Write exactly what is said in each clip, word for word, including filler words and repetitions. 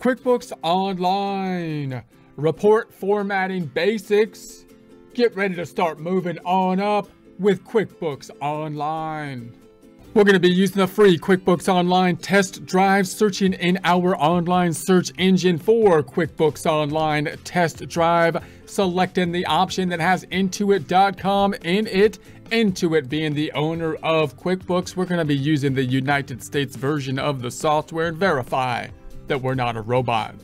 QuickBooks Online, report formatting basics. Get ready to start moving on up with QuickBooks Online. We're going to be using the free QuickBooks Online test drive, searching in our online search engine for QuickBooks Online test drive, selecting the option that has Intuit dot com in it. Intuit being the owner of QuickBooks, we're going to be using the United States version of the software and verify that we're not a robot.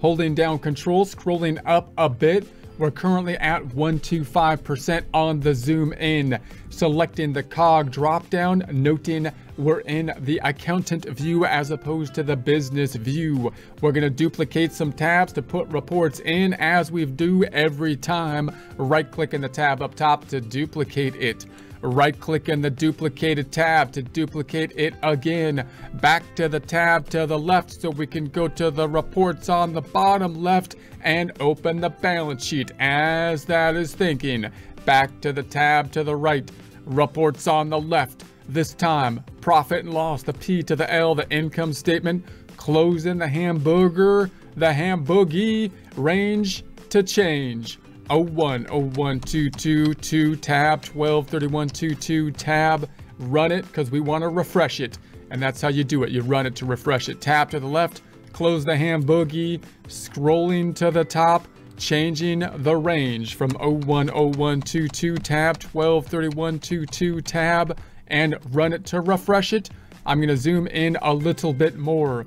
Holding down control, scrolling up a bit, we're currently at one hundred twenty-five percent on the zoom in. Selecting the cog drop down, noting we're in the accountant view as opposed to the business view. We're going to duplicate some tabs to put reports in as we do every time. Right clicking the tab up top to duplicate it. Right clicking the duplicated tab to duplicate it again. Back to the tab to the left so we can go to the reports on the bottom left and open the balance sheet as that is thinking. Back to the tab to the right. Reports on the left. This time, profit and loss, the P to the L, the income statement. Closing the hamburger, the hamburgie, range to change. oh one oh one two two two tab twelve thirty-one twenty-two tab, run it because we want to refresh it, and that's how you do it. You run it to refresh it. Tab to the left, close the hamburgie, scrolling to the top, changing the range from oh one oh one two two tab twelve thirty-one twenty-two tab, and run it to refresh it. I'm going to zoom in a little bit more.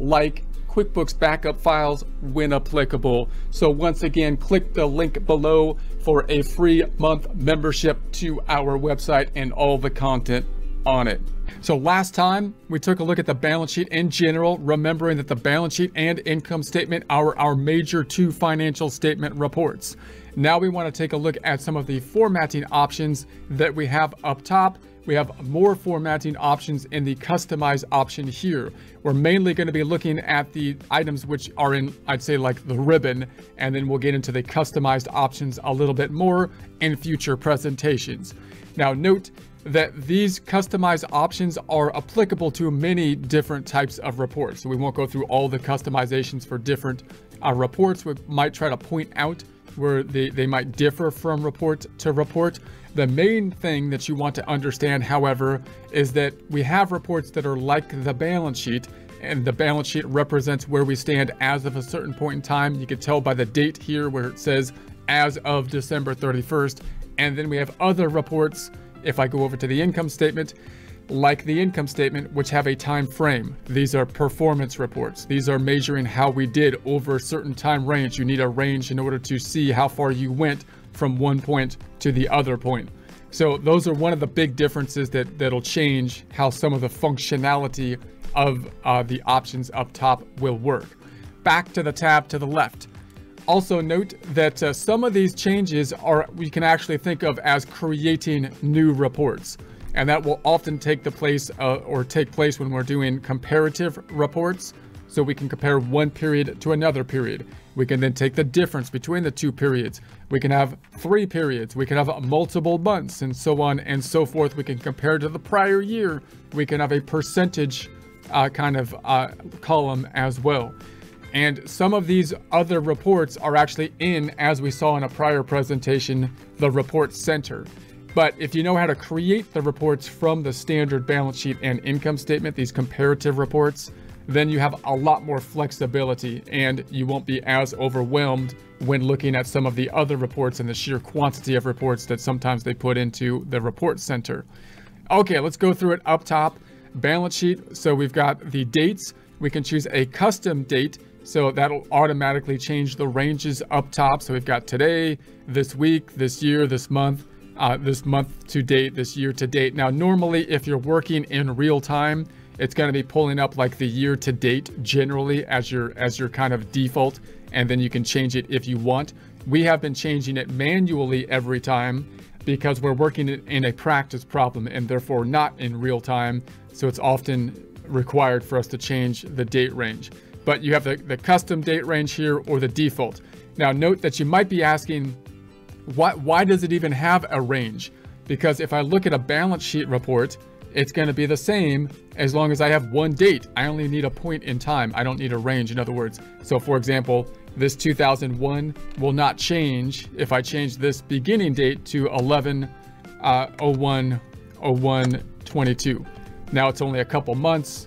like QuickBooks backup files when applicable. So once again, click the link below for a free month membership to our website and all the content on it. So last time we took a look at the balance sheet in general, remembering that the balance sheet and income statement are our major two financial statement reports. Now we want to take a look at some of the formatting options that we have up top. We have more formatting options in the customize option here. We're mainly going to be looking at the items which are in, I'd say, like the ribbon, and then we'll get into the customized options a little bit more in future presentations. Now note that these customized options are applicable to many different types of reports. So we won't go through all the customizations for different uh, reports. We might try to point out where they, they might differ from report to report. The main thing that you want to understand, however, is that we have reports that are like the balance sheet, and the balance sheet represents where we stand as of a certain point in time. You can tell by the date here where it says as of December thirty-first. And then we have other reports. If I go over to the income statement, like the income statement, which have a time frame. These are performance reports. These are measuring how we did over a certain time range. You need a range in order to see how far you went from one point to the other point. So those are one of the big differences that, that'll change how some of the functionality of uh, the options up top will work. Back to the tab to the left. Also note that uh, some of these changes are, we can actually think of as creating new reports. And that will often take the place uh, or take place when we're doing comparative reports. So we can compare one period to another period. We can then take the difference between the two periods. We can have three periods. We can have multiple months and so on and so forth. We can compare to the prior year. We can have a percentage uh, kind of uh, column as well. And some of these other reports are actually in, as we saw in a prior presentation, the report center. But if you know how to create the reports from the standard balance sheet and income statement, these comparative reports, then you have a lot more flexibility and you won't be as overwhelmed when looking at some of the other reports and the sheer quantity of reports that sometimes they put into the report center. Okay, let's go through it up top. Balance sheet, so we've got the dates. We can choose a custom date, so that'll automatically change the ranges up top. So we've got today, this week, this year, this month, uh, this month to date, this year to date. Now, normally if you're working in real time, it's going to be pulling up like the year to date generally as your as your kind of default, and then you can change it if you want. We have been changing it manually every time because we're working in a practice problem and therefore not in real time. So it's often required for us to change the date range. But you have the, the custom date range here or the default. Now note that you might be asking, why, why does it even have a range? Because if I look at a balance sheet report, it's going to be the same as long as I have one date. I only need a point in time. I don't need a range, in other words. So for example, this two thousand one will not change if I change this beginning date to eleven oh one oh one twenty-two. Now it's only a couple months,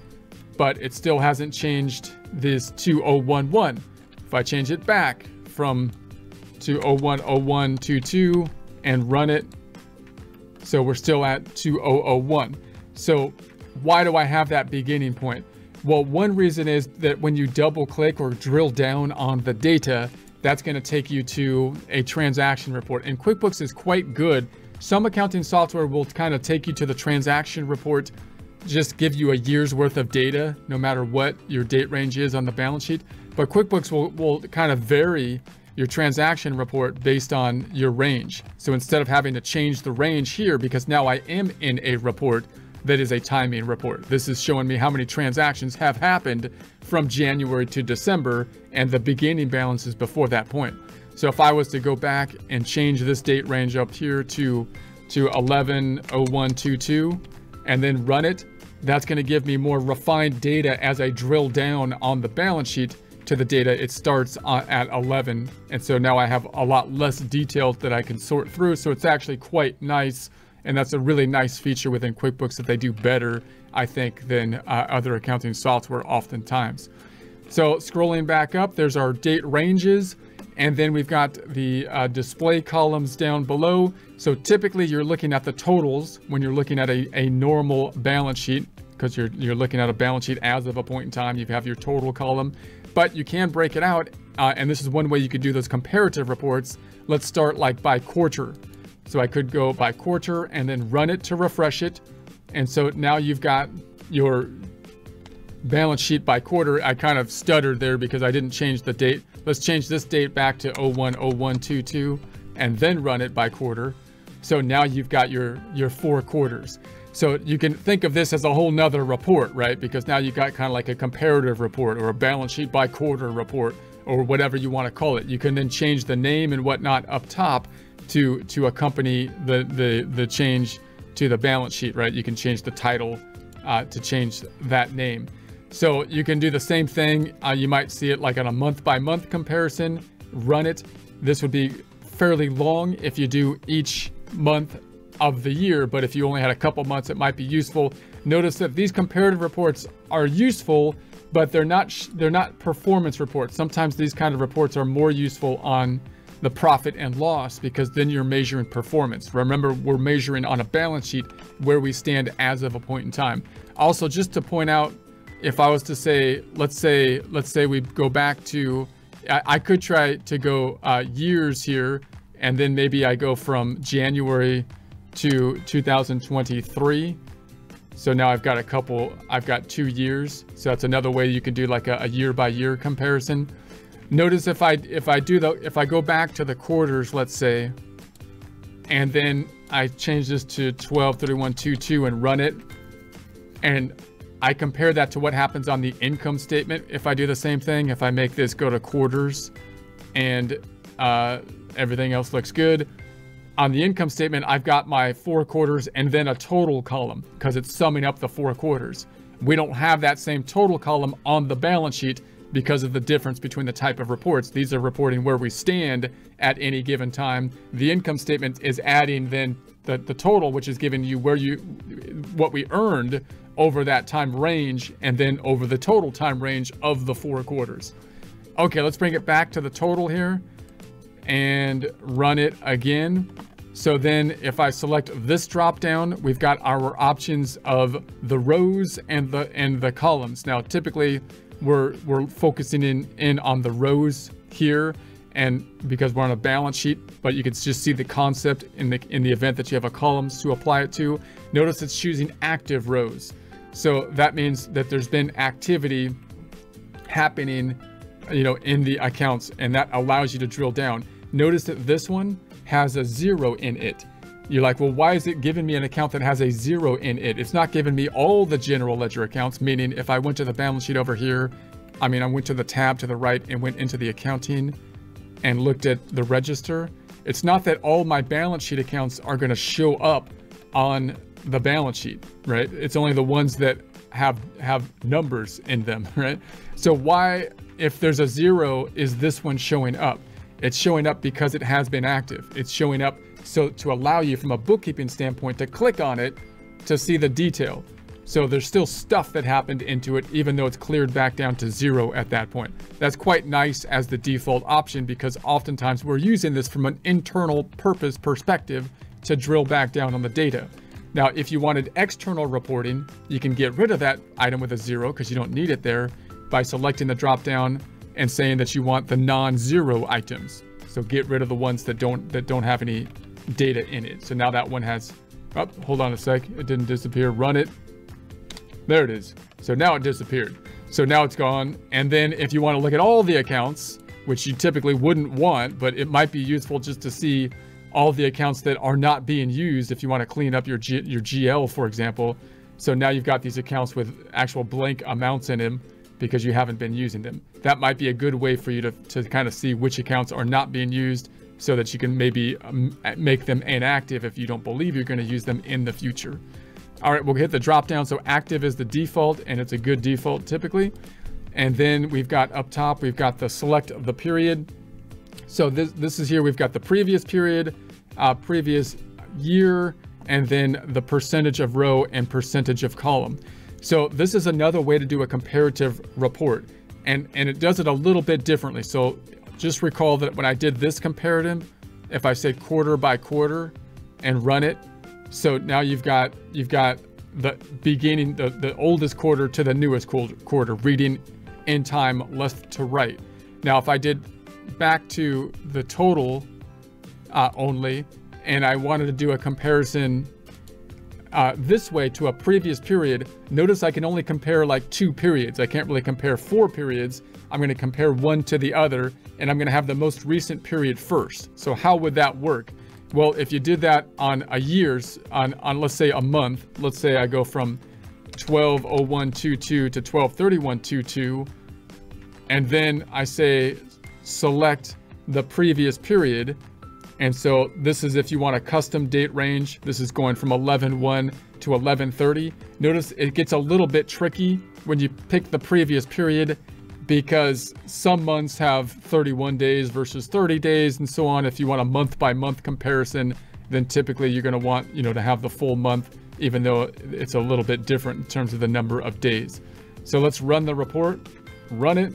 but it still hasn't changed this two thousand eleven. If I change it back from two oh one oh one twenty-two and run it, so we're still at two thousand one. So why do I have that beginning point? Well, one reason is that when you double click or drill down on the data, that's going to take you to a transaction report. And QuickBooks is quite good. Some accounting software will kind of take you to the transaction report, just give you a year's worth of data, no matter what your date range is on the balance sheet. But QuickBooks will, will kind of vary your transaction report based on your range. So instead of having to change the range here, because now I am in a report that is a timing report. This is showing me how many transactions have happened from January to December and the beginning balances before that point. So if I was to go back and change this date range up here to, to eleven oh one twenty-two and then run it, that's going to give me more refined data as I drill down on the balance sheet to the data. It starts at eleven. And so now I have a lot less detail that I can sort through. So it's actually quite nice. And that's a really nice feature within QuickBooks that they do better, I think, than uh, other accounting software oftentimes. So scrolling back up, there's our date ranges. And then we've got the uh, display columns down below. So typically you're looking at the totals when you're looking at a, a normal balance sheet, because you're, you're looking at a balance sheet as of a point in time. You have your total column, but you can break it out. Uh, and this is one way you could do those comparative reports. Let's start like by quarter. So I could go by quarter and then run it to refresh it. And so now you've got your balance sheet by quarter. I kind of stuttered there because I didn't change the date. Let's change this date back to oh one oh one twenty-two and then run it by quarter. So now you've got your, your four quarters. So you can think of this as a whole nother report, right? Because now you've got kind of like a comparative report or a balance sheet by quarter report or whatever you want to call it. You can then change the name and whatnot up top to to accompany the, the, the change to the balance sheet, right? You can change the title uh, to change that name. So you can do the same thing. Uh, you might see it like on a month by month comparison, run it. This would be fairly long if you do each month of the year, but if you only had a couple months, it might be useful. Notice that these comparative reports are useful, but they're not, sh they're not performance reports. Sometimes these kind of reports are more useful on the profit and loss, because then you're measuring performance. Remember, we're measuring on a balance sheet where we stand as of a point in time. Also, just to point out, if I was to say, let's say, let's say we go back to, I, I could try to go uh, years here, and then maybe I go from January to two thousand twenty-three. So now I've got a couple, I've got two years. So that's another way you can do like a, a year by year comparison. Notice if I if I do the if I go back to the quarters, let's say, and then I change this to twelve thirty-one twenty-two and run it, and I compare that to what happens on the income statement. If I do the same thing, if I make this go to quarters, and uh, everything else looks good on the income statement, I've got my four quarters and then a total column because it's summing up the four quarters. We don't have that same total column on the balance sheet, because of the difference between the type of reports. These are reporting where we stand at any given time. The income statement is adding then the, the total, which is giving you where you, what we earned over that time range and then over the total time range of the four quarters. Okay, let's bring it back to the total here and run it again. So then if I select this drop down, we've got our options of the rows and the and the columns. Now, typically, We're, we're focusing in, in on the rows here, and because we're on a balance sheet, but you can just see the concept in the in the event that you have a columns to apply it to. Notice it's choosing active rows. So that means that there's been activity happening, you know, in the accounts, and that allows you to drill down. Notice that this one has a zero in it. You're like, well, why is it giving me an account that has a zero in it? It's not giving me all the general ledger accounts, meaning if I went to the balance sheet over here, I mean, I went to the tab to the right and went into the accounting and looked at the register. It's not that all my balance sheet accounts are going to show up on the balance sheet, right? It's only the ones that have have numbers in them, right? So why, if there's a zero, is this one showing up? It's showing up because it has been active. It's showing up so to allow you from a bookkeeping standpoint to click on it to see the detail. So there's still stuff that happened into it, even though it's cleared back down to zero at that point. That's quite nice as the default option, because oftentimes we're using this from an internal purpose perspective to drill back down on the data. Now, if you wanted external reporting, you can get rid of that item with a zero because you don't need it there by selecting the dropdown and saying that you want the non-zero items. So get rid of the ones that don't that don't have any data in it. So now that one has, oh, hold on a sec, it didn't disappear, run it. There it is. So now it disappeared. So now it's gone. And then if you want to look at all the accounts, which you typically wouldn't want, but it might be useful just to see all the accounts that are not being used if you want to clean up your G, your G L, for example. So now you've got these accounts with actual blank amounts in them because you haven't been using them. That might be a good way for you to, to kind of see which accounts are not being used so that you can maybe um, make them inactive if you don't believe you're going to use them in the future. All right, we'll hit the drop down. So active is the default, and it's a good default typically. And then we've got up top, we've got the select of the period. So this, this is here, we've got the previous period, uh, previous year, and then the percentage of row and percentage of column. So this is another way to do a comparative report, and, and it does it a little bit differently. So just recall that when I did this comparative, if I said quarter by quarter and run it, so now you've got, you've got the beginning, the, the oldest quarter to the newest quarter, reading in time left to right. Now, if I did back to the total uh, only, and I wanted to do a comparison uh, this way to a previous period, notice I can only compare like two periods. I can't really compare four periods. I'm going to compare one to the other, and I'm going to have the most recent period first. So how would that work? Well, if you did that on a year's, on, on let's say a month, let's say I go from twelve oh one twenty-two to twelve thirty-one twenty-two, and then I say, select the previous period. And so this is if you want a custom date range. This is going from eleven one to eleven thirty. Notice it gets a little bit tricky when you pick the previous period, because some months have thirty-one days versus thirty days and so on. If you want a month by month comparison, then typically you're going to want, you know, to have the full month, even though it's a little bit different in terms of the number of days. So let's run the report, run it.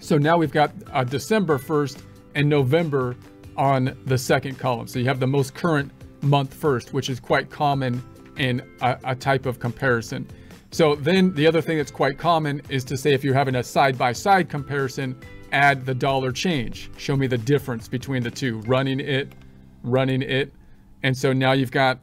So now we've got uh, December first and November on the second column. So you have the most current month first, which is quite common in a, a type of comparison. So then the other thing that's quite common is to say, if you're having a side-by-side comparison, add the dollar change. Show me the difference between the two, running it, running it. And so now you've got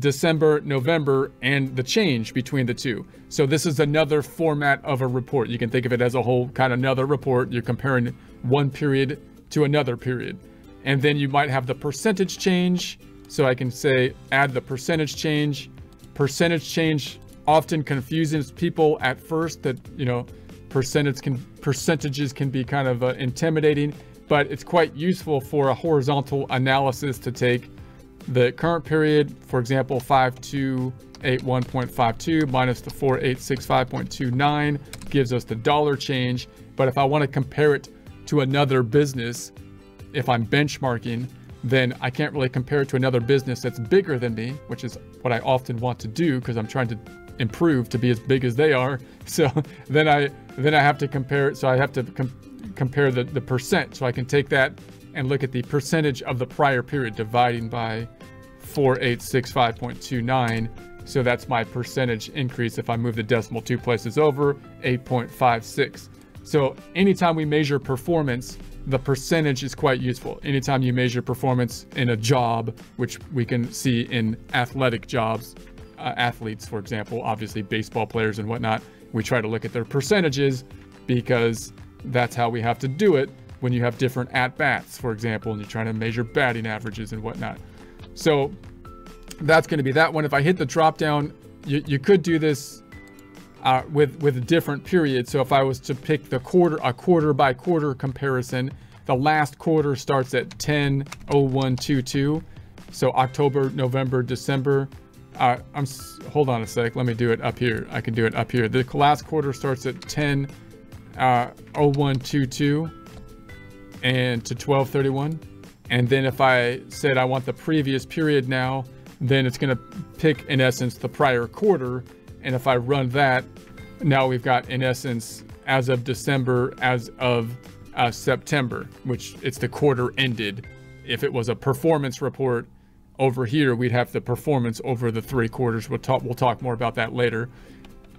December, November, and the change between the two. So this is another format of a report. You can think of it as a whole kind of another report. You're comparing one period to another period. And then you might have the percentage change. So I can say, add the percentage change. Percentage change often confuses people at first, that, you know, percentage can, percentages can be kind of uh, intimidating, but it's quite useful for a horizontal analysis to take the current period, for example, five two eight one point five two minus the four eight six five point two nine gives us the dollar change. But if I want to compare it to another business, if I'm benchmarking, then I can't really compare it to another business that's bigger than me, which is what I often want to do because I'm trying to improve to be as big as they are. So then I then I have to compare it. So I have to com compare the, the percent. So I can take that and look at the percentage of the prior period, dividing by four eight six five point two nine. So that's my percentage increase. If I move the decimal two places over, eight point five six. So anytime we measure performance, the percentage is quite useful. Anytime you measure performance in a job, which we can see in athletic jobs, uh, athletes, for example, obviously baseball players and whatnot, we try to look at their percentages because that's how we have to do it when you have different at-bats, for example, and you're trying to measure batting averages and whatnot. So that's going to be that one. If I hit the drop down, you, you could do this uh, with with a different period. So if I was to pick the quarter, a quarter by quarter comparison, the last quarter starts at ten oh one twenty-two. So October, November, December. Uh, I'm hold on a sec. Let me do it up here. I can do it up here. The last quarter starts at ten oh one twenty-two and to twelve thirty-one. And then if I said I want the previous period now, then it's going to pick, in essence, the prior quarter. And if I run that, now we've got, in essence, as of December, as of uh, September, which it's the quarter ended. If it was a performance report over here, we'd have the performance over the three quarters. We'll talk, we'll talk more about that later.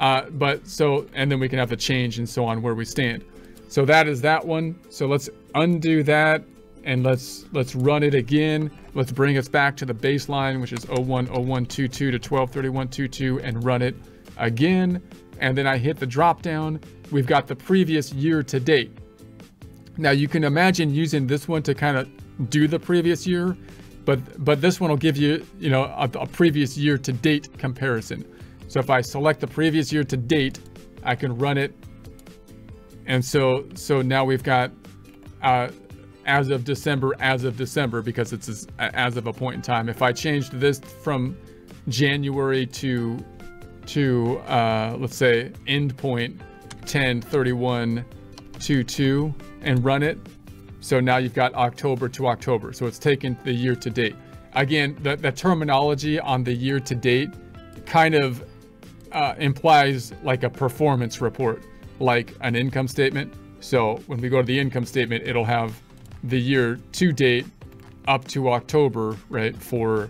Uh, but so, and then we can have the change and so on where we stand. So that is that one. So let's undo that. And let's let's run it again. Let's bring us back to the baseline, which is oh one oh one twenty-two to twelve thirty-one twenty-two, and run it again. And then I hit the drop down. We've got the previous year to date. Now you can imagine using this one to kind of do the previous year, but but this one will give you you know a, a previous year to date comparison. So if I select the previous year to date, I can run it. And so so now we've got. Uh, as of December, as of December, because it's as, as of a point in time. If I changed this from January to, to uh, let's say, endpoint ten thirty-one twenty-two and run it. So now you've got October to October. So it's taken the year to date. Again, the, the terminology on the year to date kind of uh, implies like a performance report, like an income statement. So when we go to the income statement, it'll have the year to date up to October, right, for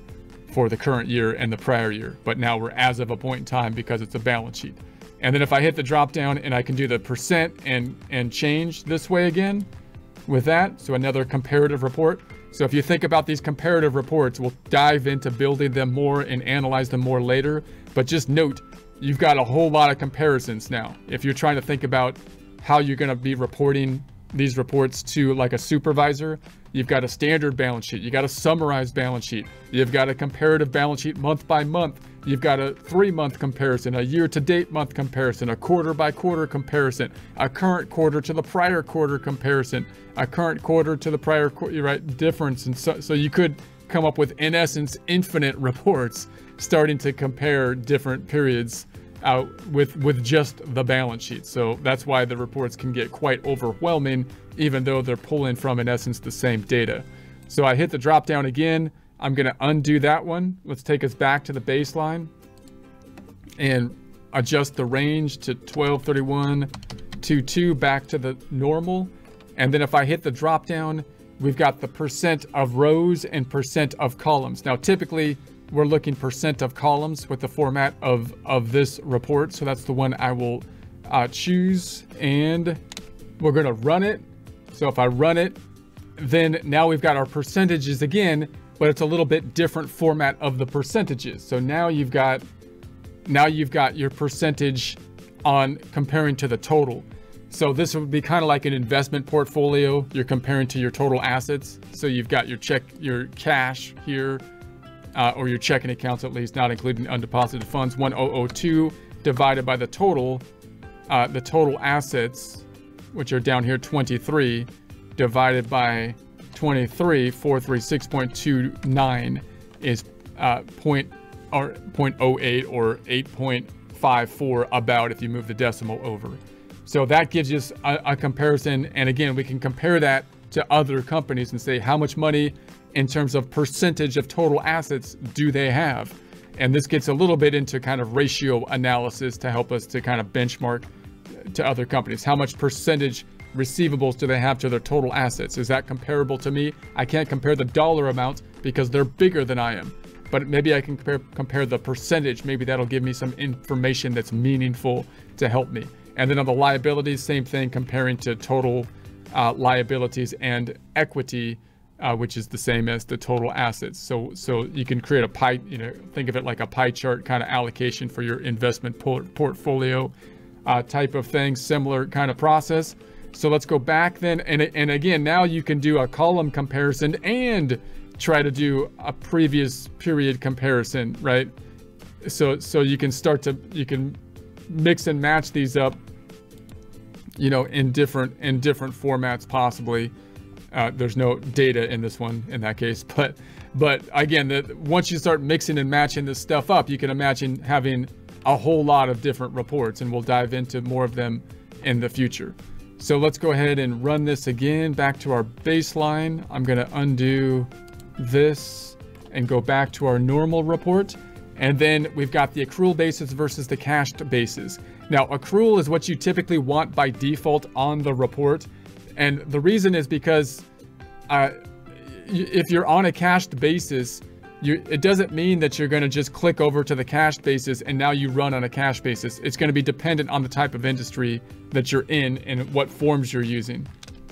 for the current year and the prior year. But now we're as of a point in time because it's a balance sheet. And then if I hit the drop down, and I can do the percent and and change this way again with that. So another comparative report. So if you think about these comparative reports, we'll dive into building them more and analyze them more later. But just note, you've got a whole lot of comparisons now. If you're trying to think about how you're going to be reporting these reports to like a supervisor, you've got a standard balance sheet, you got a summarized balance sheet, you've got a comparative balance sheet month by month, you've got a three month comparison, a year to date month comparison, a quarter by quarter comparison, a current quarter to the prior quarter comparison, a current quarter to the prior quarter, right, difference. And so, so you could come up with, in essence, infinite reports starting to compare different periods Uh, with with just the balance sheet. So that's why the reports can get quite overwhelming, even though they're pulling from, in essence, the same data. So I hit the drop down again. I'm going to undo that one. Let's take us back to the baseline and adjust the range to twelve thirty-one twenty-two back to the normal. And then if I hit the drop down, we've got the percent of rows and percent of columns. Now typically we're looking percent of columns with the format of, of this report. So that's the one I will uh, choose, and we're gonna run it. So if I run it, then now we've got our percentages again, but it's a little bit different format of the percentages. So now you've got, now you've got your percentage on comparing to the total. So this would be kind of like an investment portfolio. You're comparing to your total assets. So you've got your check, your cash here, Uh, or your checking accounts, at least, not including undeposited funds, one thousand two divided by the total, uh, the total assets, which are down here, twenty-three, divided by twenty-three, four thirty-six point two nine is uh, point, or zero point zero eight or eight point five four, about, if you move the decimal over. So that gives us a, a comparison. And again, we can compare that to other companies and say how much money in terms of percentage of total assets do they have. And this gets a little bit into kind of ratio analysis to help us to kind of benchmark to other companies. How much percentage receivables do they have to their total assets? Is that comparable to me? I can't compare the dollar amount because they're bigger than I am, but maybe I can compare, compare the percentage. Maybe that'll give me some information that's meaningful to help me. And then on the liabilities, same thing, comparing to total uh, liabilities and equity, uh, which is the same as the total assets. So, so you can create a pie, you know, think of it like a pie chart kind of allocation for your investment por portfolio uh, type of thing, similar kind of process. So let's go back then. And, and again, now you can do a column comparison and try to do a previous period comparison, right? So, so you can start to, you can mix and match these up, you know, in different, in different formats, possibly. Uh, there's no data in this one in that case, but, but again, the, once you start mixing and matching this stuff up, you can imagine having a whole lot of different reports, and we'll dive into more of them in the future. So let's go ahead and run this again back to our baseline. I'm going to undo this and go back to our normal report. And then we've got the accrual basis versus the cashed basis. Now, accrual is what you typically want by default on the report. And the reason is because uh, if you're on a cashed basis, you, it doesn't mean that you're going to just click over to the cash basis and now you run on a cash basis. It's going to be dependent on the type of industry that you're in and what forms you're using.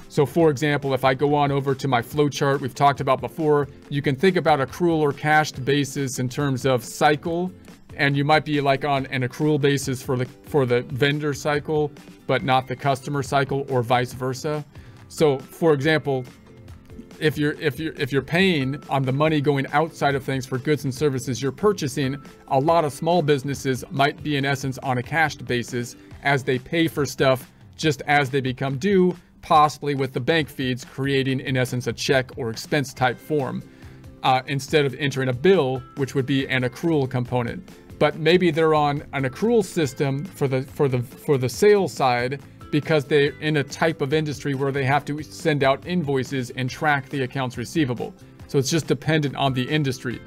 So for example, if I go on over to my flow chart we've talked about before, you can think about accrual or cashed basis in terms of cycle, and you might be like on an accrual basis for the for the vendor cycle, but not the customer cycle, or vice versa. So for example, If you're if you're if you're paying on the money going outside of things for goods and services you're purchasing, a lot of small businesses might be in essence on a cashed basis as they pay for stuff just as they become due, possibly with the bank feeds, creating in essence a check or expense type form uh, instead of entering a bill, which would be an accrual component. But maybe they're on an accrual system for the for the for the sales side, because they're in a type of industry where they have to send out invoices and track the accounts receivable. So it's just dependent on the industry.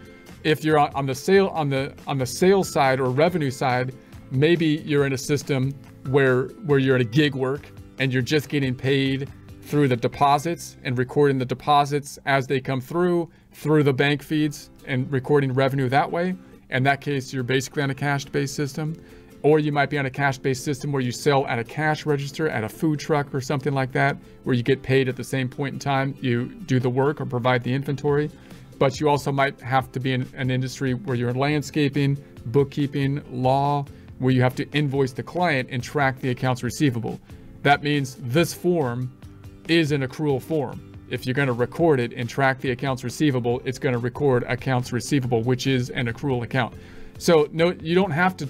If you're on the sale on the on the sales side or revenue side, maybe you're in a system where where you're in a gig work and you're just getting paid through the deposits and recording the deposits as they come through through the bank feeds and recording revenue that way. In that case, you're basically on a cash-based system. Or you might be on a cash-based system where you sell at a cash register, at a food truck or something like that, where you get paid at the same point in time you do the work or provide the inventory. But you also might have to be in an industry where you're in landscaping, bookkeeping, law, where you have to invoice the client and track the accounts receivable. That means this form is an accrual form. If you're going to record it and track the accounts receivable, it's going to record accounts receivable, which is an accrual account. So no, you don't have to.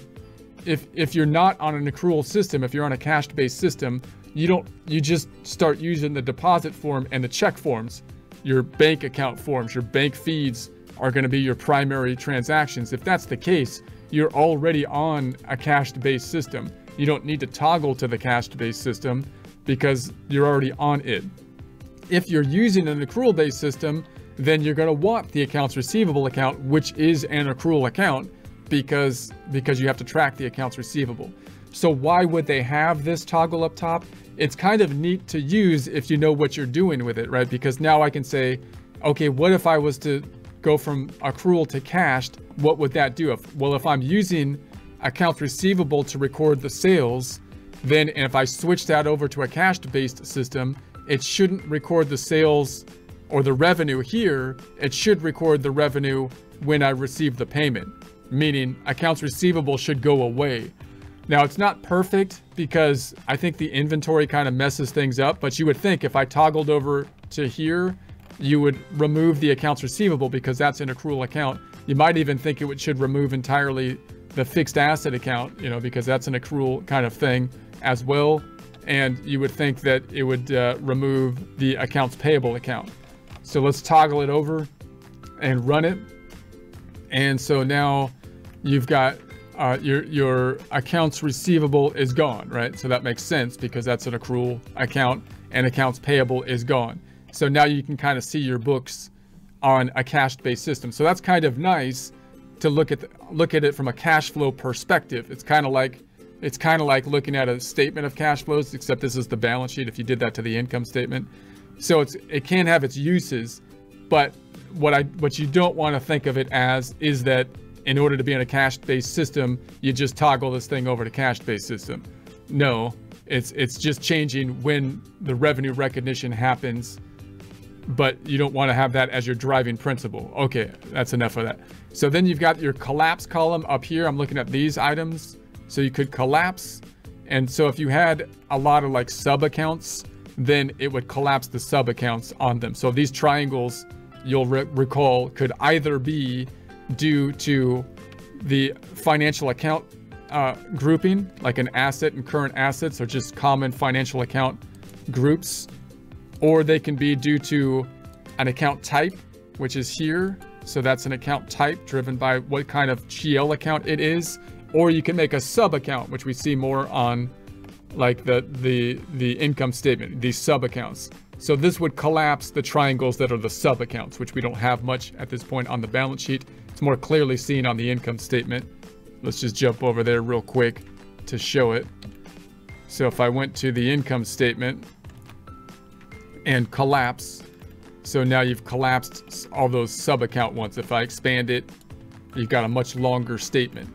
If, if you're not on an accrual system, if you're on a cash-based system, you don't, you just start using the deposit form and the check forms, your bank account forms, your bank feeds are going to be your primary transactions. If that's the case, you're already on a cash-based system. You don't need to toggle to the cash-based system because you're already on it. If you're using an accrual-based system, then you're going to want the accounts receivable account, which is an accrual account, because because you have to track the accounts receivable. So why would they have this toggle up top? It's kind of neat to use if you know what you're doing with it, right? Because now I can say, okay, what if I was to go from accrual to cashed? What would that do? If, well, if I'm using accounts receivable to record the sales, then and if I switch that over to a cashed-based system, it shouldn't record the sales or the revenue here. It should record the revenue when I receive the payment. Meaning accounts receivable should go away. Now it's not perfect because I think the inventory kind of messes things up, but you would think if I toggled over to here, you would remove the accounts receivable because that's an accrual account. You might even think it should remove entirely the fixed asset account, you know, because that's an accrual kind of thing as well. And you would think that it would uh, remove the accounts payable account. So let's toggle it over and run it. And so now you've got uh, your, your accounts receivable is gone, right? So that makes sense because that's an accrual account and accounts payable is gone. So now you can kind of see your books on a cash-based system. So that's kind of nice to look at, the, look at it from a cash flow perspective. It's kind of like, it's kind of like looking at a statement of cash flows, except this is the balance sheet if you did that to the income statement. So it's, it can have its uses, but what I, what you don't want to think of it as is that in order to be in a cash-based system, you just toggle this thing over to cash-based system. No, It's, it's just changing when the revenue recognition happens, but you don't want to have that as your driving principle. Okay, that's enough of that. So then you've got your collapse column up here. I'm looking at these items. So you could collapse. And so if you had a lot of like sub accounts, then it would collapse the sub accounts on them. So these triangles, you'll re recall, could either be due to the financial account uh, grouping, like an asset and current assets, or just common financial account groups, or they can be due to an account type, which is here. So that's an account type driven by what kind of G L account it is, or you can make a sub account, which we see more on like the, the, the income statement, these sub accounts. So this would collapse the triangles that are the sub accounts, which we don't have much at this point on the balance sheet. It's more clearly seen on the income statement. Let's just jump over there real quick to show it. So if I went to the income statement and collapse, so now you've collapsed all those sub account ones. If I expand it, you've got a much longer statement.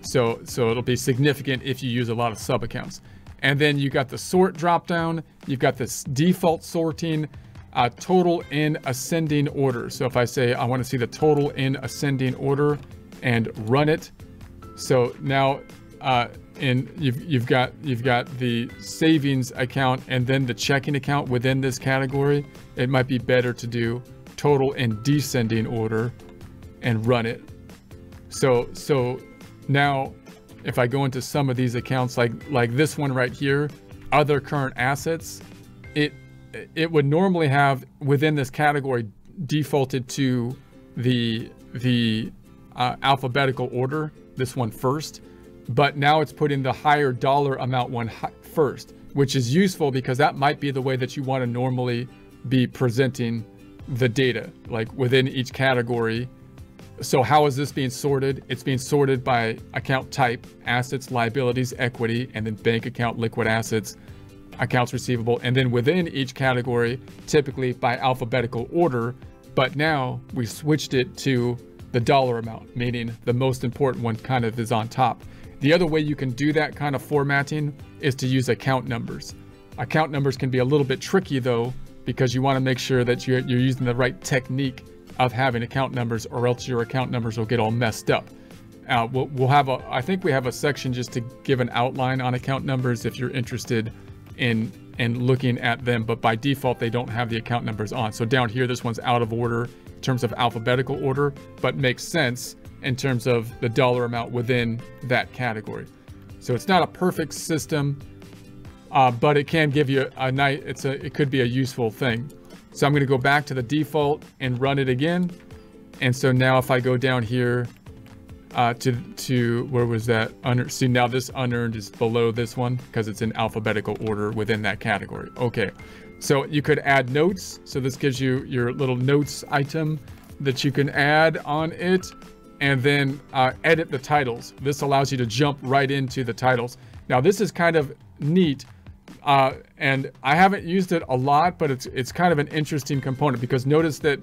So, so it'll be significant if you use a lot of sub accounts. And then you got the sort dropdown. You've got this default sorting, uh, total in ascending order. So if I say, I want to see the total in ascending order and run it. So now, uh, and you've, you've got, you've got the savings account and then the checking account within this category. It might be better to do total in descending order and run it. So, so now, if I go into some of these accounts, like like this one right here, other current assets, it it would normally have within this category defaulted to the the uh, alphabetical order, this one first, but now it's put in the higher dollar amount one first, which is useful because that might be the way that you want to normally be presenting the data, like within each category. So how is this being sorted? It's being sorted by account type, assets, liabilities, equity, and then bank account, liquid assets, accounts receivable. And then within each category, typically by alphabetical order. But now we switched it to the dollar amount, meaning the most important one kind of is on top. The other way you can do that kind of formatting is to use account numbers. Account numbers can be a little bit tricky though, because you want to make sure that you're, you're using the right technique of having account numbers, or else your account numbers will get all messed up. Uh, we'll, we'll have a, I think we have a section just to give an outline on account numbers if you're interested in, in looking at them, but by default, they don't have the account numbers on. So down here, this one's out of order in terms of alphabetical order, but makes sense in terms of the dollar amount within that category. So it's not a perfect system, uh, but it can give you a nice, it's a, it could be a useful thing. So I'm going to go back to the default and run it again. And so now if I go down here uh, to, to where was that? Unearned. See, now this unearned is below this one because it's in alphabetical order within that category. Okay. So you could add notes. So this gives you your little notes item that you can add on it, and then uh, edit the titles. This allows you to jump right into the titles. Now this is kind of neat. Uh, and I haven't used it a lot, but it's it's kind of an interesting component, because notice that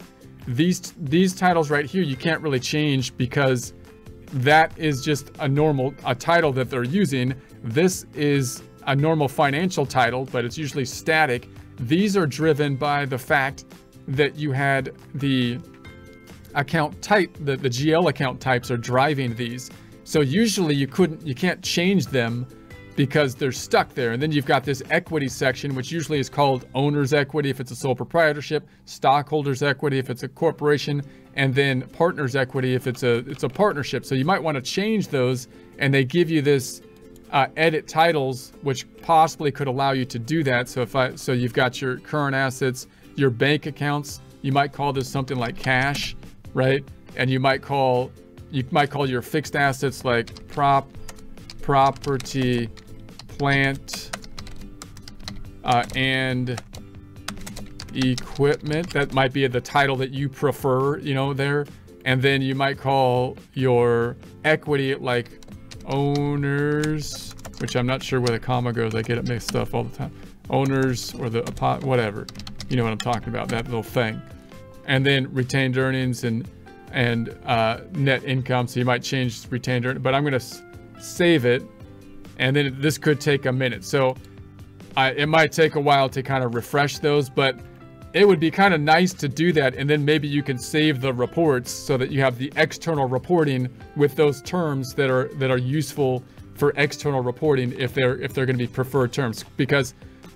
these these titles right here, you can't really change, because that is just a normal a title that they're using. This is a normal financial title, but it's usually static. These are driven by the fact that you had the account type, the, the G L account types are driving these. So usually you couldn't, you can't change them, because they're stuck there. And then you've got this equity section, which usually is called owner's equity if it's a sole proprietorship, stockholders' equity if it's a corporation, and then partners' equity if it's a it's a partnership. So you might want to change those, and they give you this uh, edit titles, which possibly could allow you to do that. So if I so you've got your current assets, your bank accounts. You might call this something like cash, right? And you might call you might call your fixed assets like prop. property, plant, uh, and equipment. That might be the title that you prefer, you know, there. And then you might call your equity like owners, which I'm not sure where the comma goes. I get it mixed up all the time. Owners or the whatever, you know what I'm talking about, that little thing. And then retained earnings and, and uh, net income. So you might change retained earnings, but I'm going to save it and then this could take a minute. So I, it might take a while to kind of refresh those, but it would be kind of nice to do that. And then maybe you can save the reports so that you have the external reporting with those terms that are that are useful for external reporting if they're if they're going to be preferred terms. Because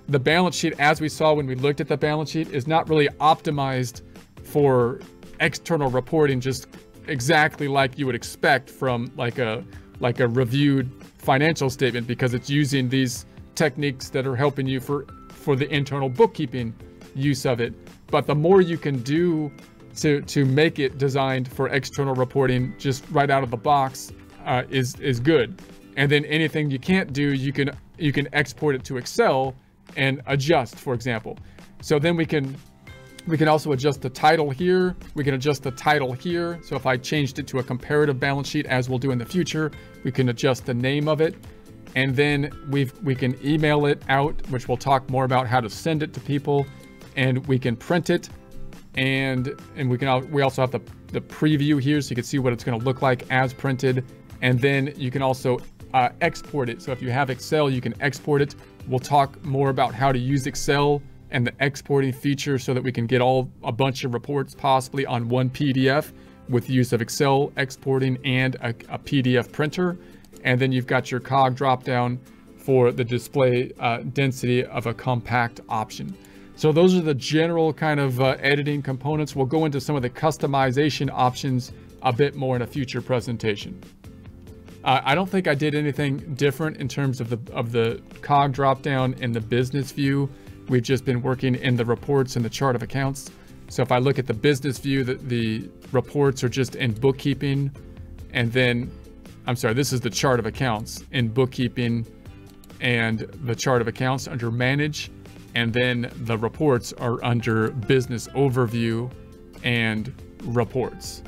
the balance sheet, as we saw when we looked at the balance sheet, is not really optimized for external reporting just exactly like you would expect from like a like a reviewed financial statement, because it's using these techniques that are helping you for for the internal bookkeeping use of it. But the more you can do to to make it designed for external reporting just right out of the box uh, is is good. And then anything you can't do, you can you can export it to Excel and adjust, for example. So then we can we can also adjust the title here. We can adjust the title here. So if I changed it to a comparative balance sheet, as we'll do in the future, we can adjust the name of it. And then we've we can email it out, which we'll talk more about how to send it to people. And we can print it, and and we can we also have the the preview here, so you can see what it's going to look like as printed. And then you can also uh, export it. So if you have Excel, you can export it. We'll talk more about how to use Excel and the exporting feature so that we can get all a bunch of reports possibly on one P D F with the use of Excel exporting and a, a P D F printer. And then you've got your cog dropdown for the display uh, density of a compact option. So those are the general kind of uh, editing components. We'll go into some of the customization options a bit more in a future presentation. Uh, I don't think I did anything different in terms of the of the cog dropdown and the business view. We've just been working in the reports and the chart of accounts. So if I look at the business view, the, the reports are just in bookkeeping. And then, I'm sorry, this is the chart of accounts in bookkeeping and the chart of accounts under manage. And then the reports are under business overview and reports.